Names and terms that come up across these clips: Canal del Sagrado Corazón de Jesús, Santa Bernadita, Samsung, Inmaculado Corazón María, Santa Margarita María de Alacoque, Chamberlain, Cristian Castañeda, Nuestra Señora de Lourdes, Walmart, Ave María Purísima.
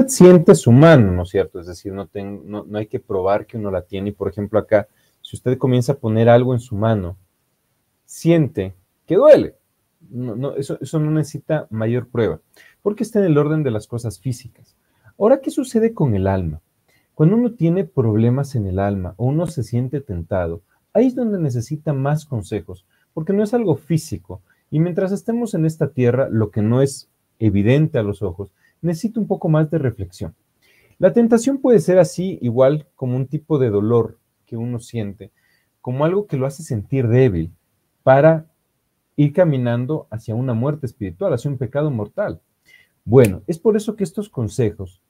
usted siente su mano, ¿no es cierto? Es decir, no hay que probar que uno la tiene. Y por ejemplo acá, si usted comienza a poner algo en su mano, siente que duele. Eso no necesita mayor prueba, porque está en el orden de las cosas físicas. Ahora, ¿qué sucede con el alma? Cuando uno tiene problemas en el alma o uno se siente tentado, ahí es donde necesita más consejos, porque no es algo físico. Y mientras estemos en esta tierra, lo que no es evidente a los ojos, necesita un poco más de reflexión. La tentación puede ser así, igual como un tipo de dolor que uno siente, como algo que lo hace sentir débil para ir caminando hacia una muerte espiritual, hacia un pecado mortal. Bueno, es por eso que estos consejos,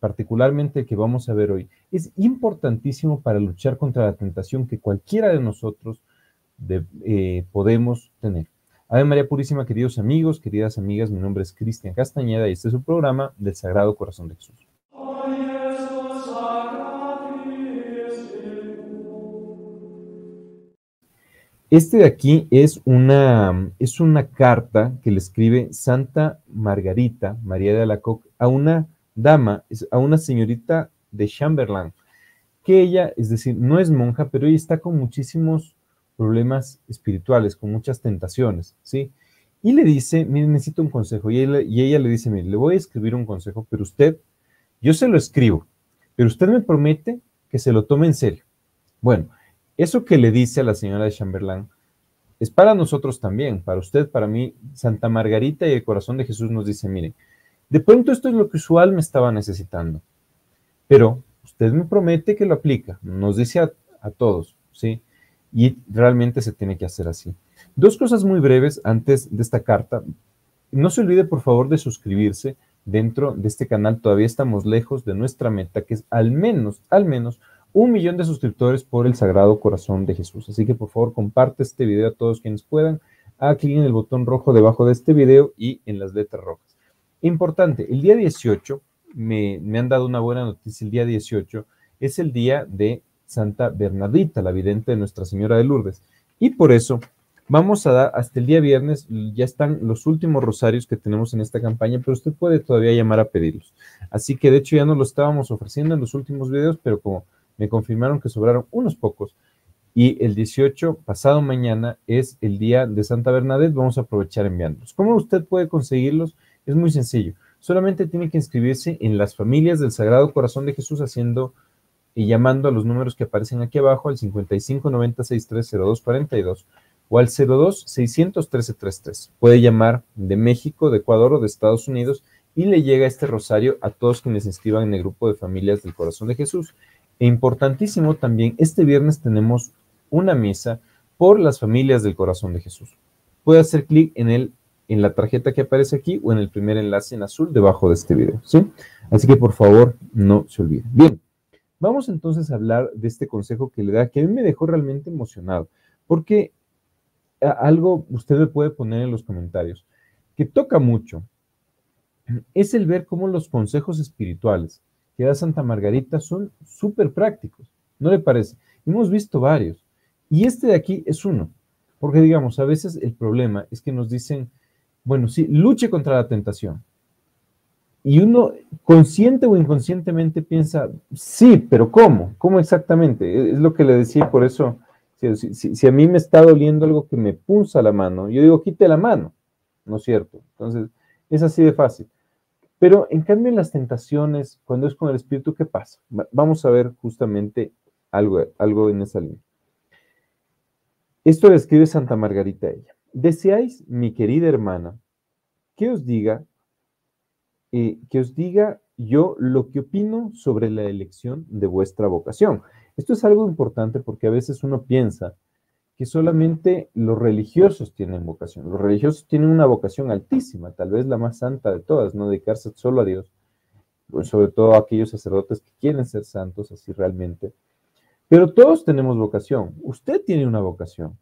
particularmente el que vamos a ver hoy, es importantísimo para luchar contra la tentación que cualquiera de nosotros podemos tener. Ave María Purísima, queridos amigos, queridas amigas, mi nombre es Cristian Castañeda y este es su programa del Sagrado Corazón de Jesús. Este de aquí es una carta que le escribe Santa Margarita María de Alacoque a una dama, a una señorita de Chamberlain, que ella, es decir, no es monja, pero ella está con muchísimos problemas espirituales, con muchas tentaciones, ¿sí? Y le dice, mire, necesito un consejo. Y ella le dice, mire, le voy a escribir un consejo, pero usted, yo se lo escribo, pero usted me promete que se lo tome en serio. Bueno, eso que le dice a la señora de Chamberlain es para nosotros también, para usted, para mí. Santa Margarita y el Corazón de Jesús nos dice, mire, de pronto esto es lo que su alma estaba necesitando, pero usted me promete que lo aplica, nos dice a todos, ¿sí? Y realmente se tiene que hacer así. Dos cosas muy breves antes de esta carta. No se olvide, por favor, de suscribirse dentro de este canal. Todavía estamos lejos de nuestra meta, que es al menos 1 millón de suscriptores por el Sagrado Corazón de Jesús. Así que, por favor, comparte este video a todos quienes puedan. Haga clic en el botón rojo debajo de este video y en las letras rojas. Importante, el día 18, me han dado una buena noticia, el día 18 es el día de Santa Bernadita, la vidente de Nuestra Señora de Lourdes, y por eso vamos a dar hasta el día viernes. Ya están los últimos rosarios que tenemos en esta campaña, pero usted puede todavía llamar a pedirlos. Así que de hecho ya no lo estábamos ofreciendo en los últimos videos, pero como me confirmaron que sobraron unos pocos, y el 18, pasado mañana, es el día de Santa Bernadette, vamos a aprovechar enviándolos. ¿Cómo usted puede conseguirlos? Es muy sencillo, solamente tiene que inscribirse en las familias del Sagrado Corazón de Jesús haciendo y llamando a los números que aparecen aquí abajo, al 5590630242 o al 02-600-1333. Puede llamar de México, de Ecuador o de Estados Unidos y le llega este rosario a todos quienes se inscriban en el grupo de familias del Corazón de Jesús. E importantísimo también, este viernes tenemos una misa por las familias del Corazón de Jesús. Puede hacer clic en la tarjeta que aparece aquí o en el primer enlace en azul debajo de este video, ¿sí? Así que por favor, no se olviden. Bien. Vamos entonces a hablar de este consejo que le da, que a mí me dejó realmente emocionado, porque algo usted me puede poner en los comentarios, que toca mucho, es el ver cómo los consejos espirituales que da Santa Margarita son súper prácticos, ¿no le parece? Hemos visto varios, y este de aquí es uno, porque digamos, a veces el problema es que nos dicen, bueno, sí, luche contra la tentación. Y uno, consciente o inconscientemente, piensa, sí, pero ¿cómo? ¿Cómo exactamente? Es lo que le decía, por eso, si a mí me está doliendo algo que me punza la mano, yo digo, quite la mano, ¿no es cierto? Entonces, es así de fácil. Pero, en cambio, en las tentaciones, cuando es con el Espíritu, ¿qué pasa? Vamos a ver justamente algo en esa línea. Esto le escribe Santa Margarita a ella. Deseáis, mi querida hermana, que os diga yo lo que opino sobre la elección de vuestra vocación. Esto es algo importante porque a veces uno piensa que solamente los religiosos tienen vocación. Los religiosos tienen una vocación altísima, tal vez la más santa de todas, no dedicarse solo a Dios, pues sobre todo aquellos sacerdotes que quieren ser santos así realmente. Pero todos tenemos vocación. Usted tiene una vocación,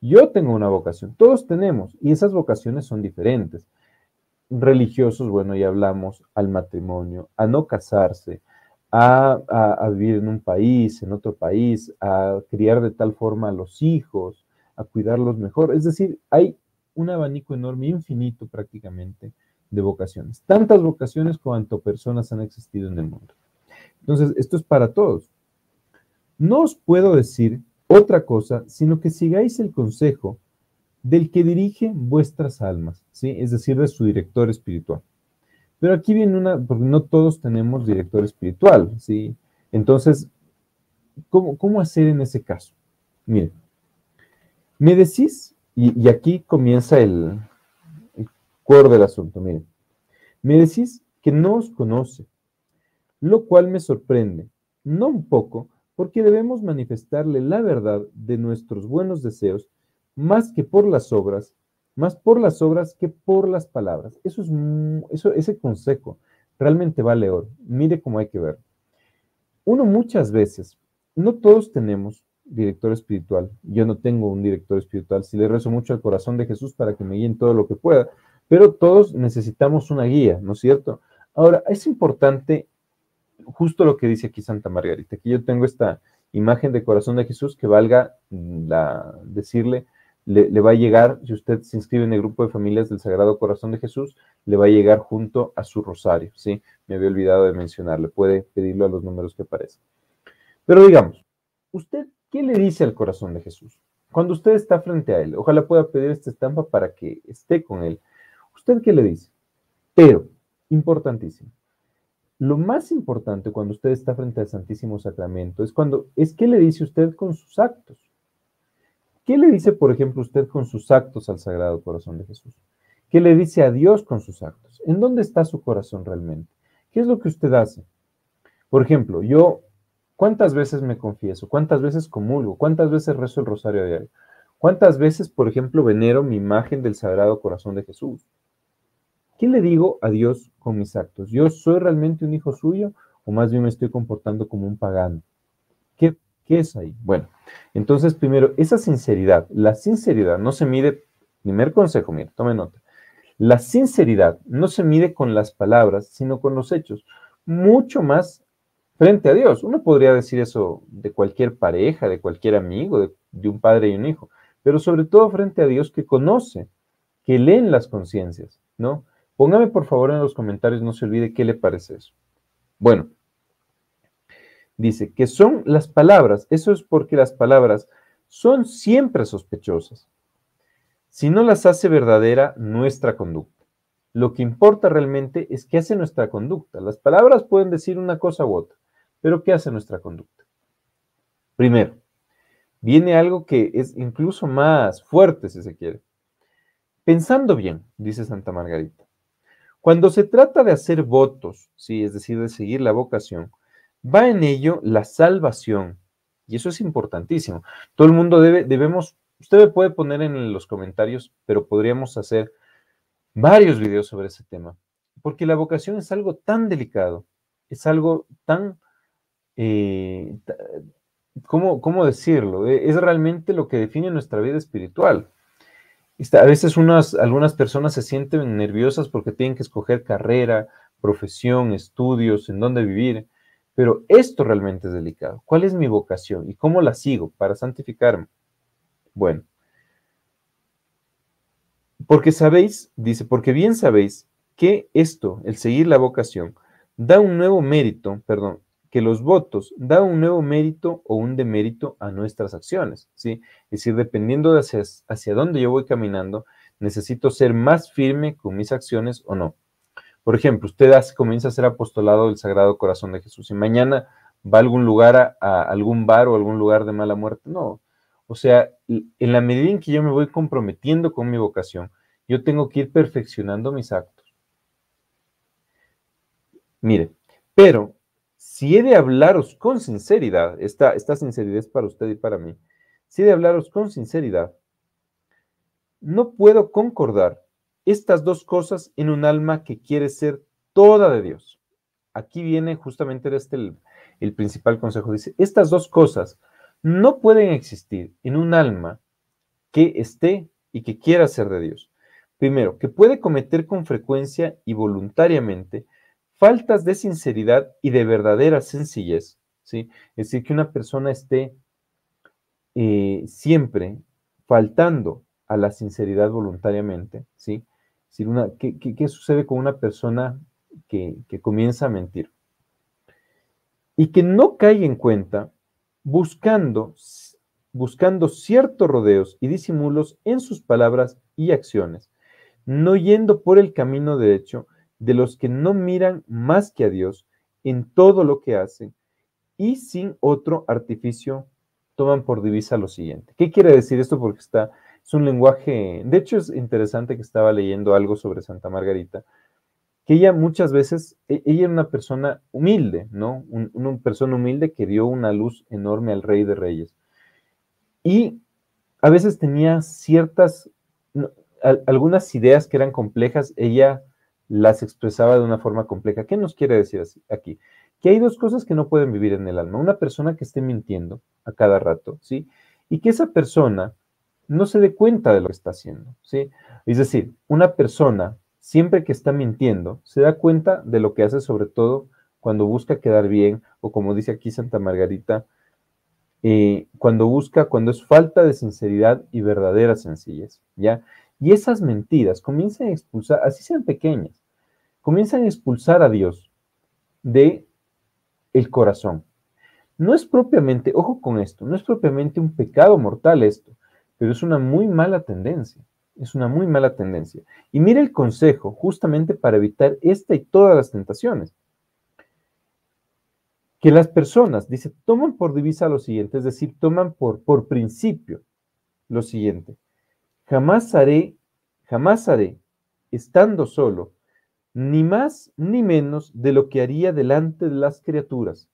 yo tengo una vocación, todos tenemos, y esas vocaciones son diferentes. Religiosos, bueno, ya hablamos, al matrimonio, a no casarse, a vivir en un país, en otro país, a criar de tal forma a los hijos, a cuidarlos mejor. Es decir, hay un abanico enorme, infinito prácticamente, de vocaciones, tantas vocaciones cuanto personas han existido en el mundo. Entonces, esto es para todos. No os puedo decir otra cosa, sino que sigáis el consejo del que dirige vuestras almas, ¿sí? Es decir, de su director espiritual. Pero aquí viene una, porque no todos tenemos director espiritual, ¿sí? Entonces, ¿cómo hacer en ese caso? Miren, me decís, y aquí comienza el core del asunto, miren, me decís que no os conoce, lo cual me sorprende, no un poco, porque debemos manifestarle la verdad de nuestros buenos deseos, más que por las obras, más por las obras que por las palabras. Ese consejo realmente vale oro. Mire cómo hay que ver. Uno muchas veces, no todos tenemos director espiritual. Yo no tengo un director espiritual. Sí le rezo mucho al corazón de Jesús para que me guíen todo lo que pueda, pero todos necesitamos una guía, ¿no es cierto? Ahora, es importante justo lo que dice aquí Santa Margarita, que yo tengo esta imagen de corazón de Jesús que valga decirle, le va a llegar, si usted se inscribe en el grupo de familias del Sagrado Corazón de Jesús, le va a llegar junto a su rosario, ¿sí? Me había olvidado de mencionarle, puede pedirlo a los números que aparecen. Pero digamos, ¿usted qué le dice al corazón de Jesús? Cuando usted está frente a él, ojalá pueda pedir esta estampa para que esté con él. ¿Usted qué le dice? Pero, importantísimo, lo más importante cuando usted está frente al Santísimo Sacramento es qué le dice usted con sus actos. ¿Qué le dice, por ejemplo, usted con sus actos al Sagrado Corazón de Jesús? ¿Qué le dice a Dios con sus actos? ¿En dónde está su corazón realmente? ¿Qué es lo que usted hace? Por ejemplo, yo, ¿cuántas veces me confieso? ¿Cuántas veces comulgo? ¿Cuántas veces rezo el rosario diario? ¿Cuántas veces, por ejemplo, venero mi imagen del Sagrado Corazón de Jesús? ¿Qué le digo a Dios con mis actos? ¿Yo soy realmente un hijo suyo o más bien me estoy comportando como un pagano? ¿Qué es ahí? Bueno, entonces primero, esa sinceridad, la sinceridad no se mide, primer consejo, mire, tome nota, la sinceridad no se mide con las palabras, sino con los hechos, mucho más frente a Dios. Uno podría decir eso de cualquier pareja, de cualquier amigo, de un padre y un hijo, pero sobre todo frente a Dios que conoce, que lee en las conciencias, ¿no? Póngame por favor en los comentarios, no se olvide qué le parece eso. Bueno, dice que son las palabras, eso es porque las palabras son siempre sospechosas, si no las hace verdadera nuestra conducta. Lo que importa realmente es qué hace nuestra conducta. Las palabras pueden decir una cosa u otra, pero ¿qué hace nuestra conducta? Primero, viene algo que es incluso más fuerte, si se quiere. Pensando bien, dice Santa Margarita, cuando se trata de hacer votos, sí, es decir, de seguir la vocación, va en ello la salvación. Y eso es importantísimo. Todo el mundo debemos, usted me puede poner en los comentarios, pero podríamos hacer varios videos sobre ese tema. Porque la vocación es algo tan delicado, es algo tan, ¿cómo decirlo? Es realmente lo que define nuestra vida espiritual. A veces algunas personas se sienten nerviosas porque tienen que escoger carrera, profesión, estudios, en dónde vivir. Pero esto realmente es delicado. ¿Cuál es mi vocación y cómo la sigo para santificarme? Bueno, porque sabéis, dice, porque bien sabéis que esto, el seguir la vocación, da un nuevo mérito, perdón, que los votos da un nuevo mérito o un demérito a nuestras acciones, ¿sí? Es decir, dependiendo de hacia dónde yo voy caminando, necesito ser más firme con mis acciones o no. Por ejemplo, usted comienza a ser apostolado del Sagrado Corazón de Jesús y mañana va a algún lugar, a algún bar o algún lugar de mala muerte. No, o sea, en la medida en que yo me voy comprometiendo con mi vocación, yo tengo que ir perfeccionando mis actos. Mire, pero si he de hablaros con sinceridad, esta sinceridad es para usted y para mí, si he de hablaros con sinceridad, no puedo concordar estas dos cosas en un alma que quiere ser toda de Dios. Aquí viene justamente el principal consejo. Dice, estas dos cosas no pueden existir en un alma que esté y que quiera ser de Dios. Primero, que puede cometer con frecuencia y voluntariamente faltas de sinceridad y de verdadera sencillez, ¿sí? Es decir, que una persona esté siempre faltando a la sinceridad voluntariamente, ¿sí? decir, ¿qué sucede con una persona que comienza a mentir? Y que no cae en cuenta buscando ciertos rodeos y disimulos en sus palabras y acciones, no yendo por el camino derecho de los que no miran más que a Dios en todo lo que hacen y sin otro artificio toman por divisa lo siguiente. ¿Qué quiere decir esto? Porque es un lenguaje, de hecho es interesante que estaba leyendo algo sobre Santa Margarita, que ella muchas veces, ella era una persona humilde, ¿no? Una persona humilde que dio una luz enorme al Rey de Reyes. Y a veces tenía algunas ideas que eran complejas, ella las expresaba de una forma compleja. ¿Qué nos quiere decir aquí? Que hay dos cosas que no pueden vivir en el alma. Una persona que esté mintiendo a cada rato, ¿sí? Y que esa persona no se dé cuenta de lo que está haciendo, ¿sí? Es decir, una persona siempre que está mintiendo, se da cuenta de lo que hace, sobre todo cuando busca quedar bien, o como dice aquí Santa Margarita, cuando es falta de sinceridad y verdadera sencillez, ¿ya? Y esas mentiras comienzan a expulsar, así sean pequeñas, comienzan a expulsar a Dios de el corazón. No es propiamente, ojo con esto, no es propiamente un pecado mortal esto, pero es una muy mala tendencia. Es una muy mala tendencia. Y mira el consejo, justamente para evitar esta y todas las tentaciones. Que las personas, dice, toman por divisa lo siguiente, es decir, toman por principio lo siguiente. Jamás haré, estando solo, ni más ni menos de lo que haría delante de las criaturas,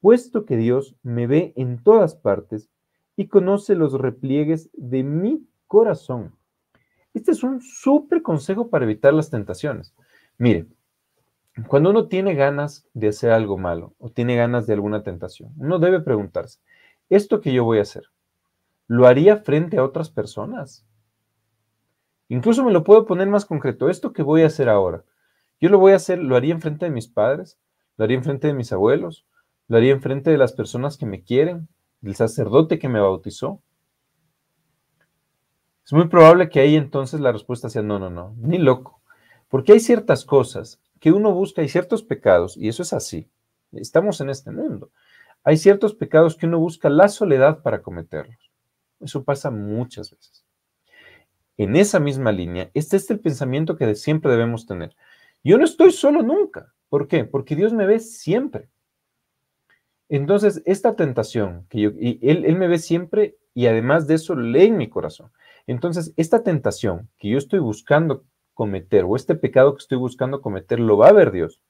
puesto que Dios me ve en todas partes y conoce los repliegues de mi corazón. Este es un súper consejo para evitar las tentaciones. Mire, cuando uno tiene ganas de hacer algo malo o tiene ganas de alguna tentación, uno debe preguntarse, ¿esto que yo voy a hacer, lo haría frente a otras personas? Incluso me lo puedo poner más concreto. ¿Esto que voy a hacer ahora, yo lo voy a hacer, lo haría en frente de mis padres? ¿Lo haría en frente de mis abuelos? ¿Lo haría en frente de las personas que me quieren? ¿Del sacerdote que me bautizó? Es muy probable que ahí entonces la respuesta sea no, ni loco. Porque hay ciertas cosas que uno busca, hay ciertos pecados, y eso es así. Estamos en este mundo. Hay ciertos pecados que uno busca la soledad para cometerlos. Eso pasa muchas veces. En esa misma línea, este es el pensamiento que siempre debemos tener. Yo no estoy solo nunca. ¿Por qué? Porque Dios me ve siempre. Entonces, esta tentación, Él me ve siempre y además de eso lee en mi corazón. Entonces, esta tentación que yo estoy buscando cometer o este pecado que estoy buscando cometer lo va a ver Dios.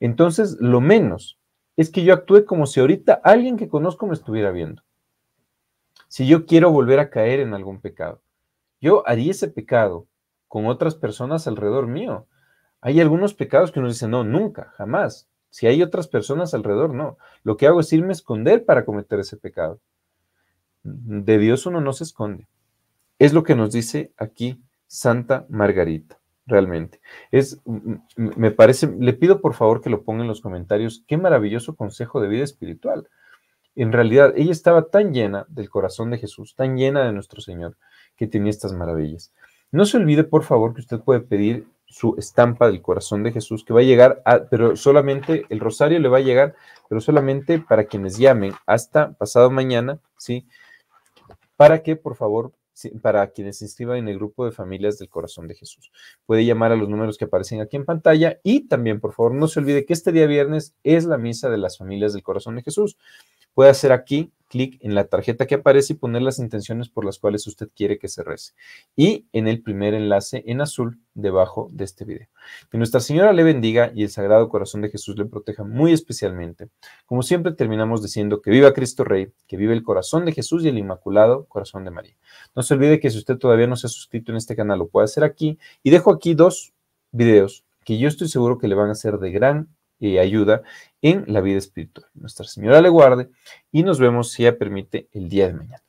Entonces, lo menos es que yo actúe como si ahorita alguien que conozco me estuviera viendo. Si yo quiero volver a caer en algún pecado, yo haría ese pecado con otras personas alrededor mío. Hay algunos pecados que uno dice, no, nunca, jamás. Si hay otras personas alrededor, no. Lo que hago es irme a esconder para cometer ese pecado. De Dios uno no se esconde. Es lo que nos dice aquí Santa Margarita, realmente. Me parece, le pido por favor que lo ponga en los comentarios, qué maravilloso consejo de vida espiritual. En realidad, ella estaba tan llena del corazón de Jesús, tan llena de nuestro Señor, que tenía estas maravillas. No se olvide, por favor, que usted puede pedir su estampa del corazón de Jesús, que va a llegar, pero solamente, el rosario le va a llegar, pero solamente para quienes llamen hasta pasado mañana, ¿sí? Para que, por favor, para quienes se inscriban en el grupo de familias del corazón de Jesús. Puede llamar a los números que aparecen aquí en pantalla y también, por favor, no se olvide que este día viernes es la misa de las familias del corazón de Jesús. Puede hacer aquí clic en la tarjeta que aparece y poner las intenciones por las cuales usted quiere que se rece. Y en el primer enlace en azul debajo de este video. Que Nuestra Señora le bendiga y el Sagrado Corazón de Jesús le proteja muy especialmente. Como siempre terminamos diciendo que viva Cristo Rey, que viva el corazón de Jesús y el Inmaculado Corazón de María. No se olvide que si usted todavía no se ha suscrito en este canal, lo puede hacer aquí. Y dejo aquí dos videos que yo estoy seguro que le van a ser de gran ayuda en la vida espiritual. Nuestra Señora le guarde y nos vemos, si ella permite, el día de mañana.